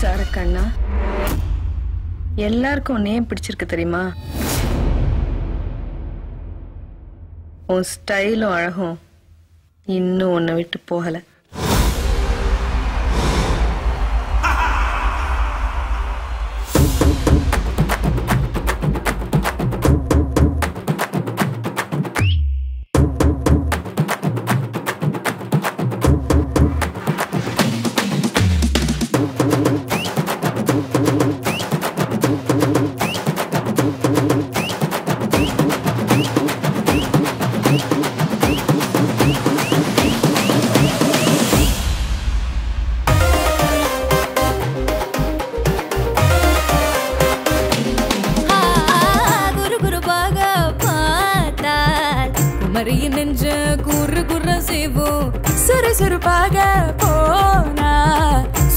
Sir கண்ணா எல்லாருக்கும் உன்னை பிடிச்சிருக்கு தெரியுமா? உன் ஸ்டைலும் அழகும் இன்னும் உன்னை விட்டு போகல.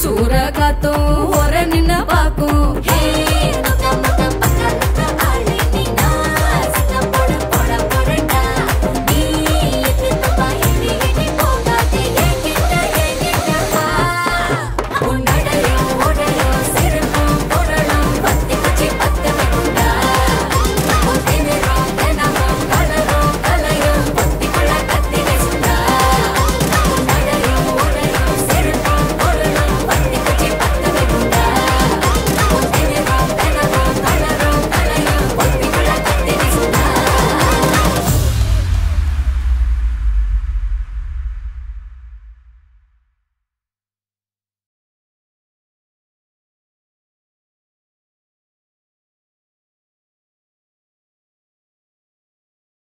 सूर का तो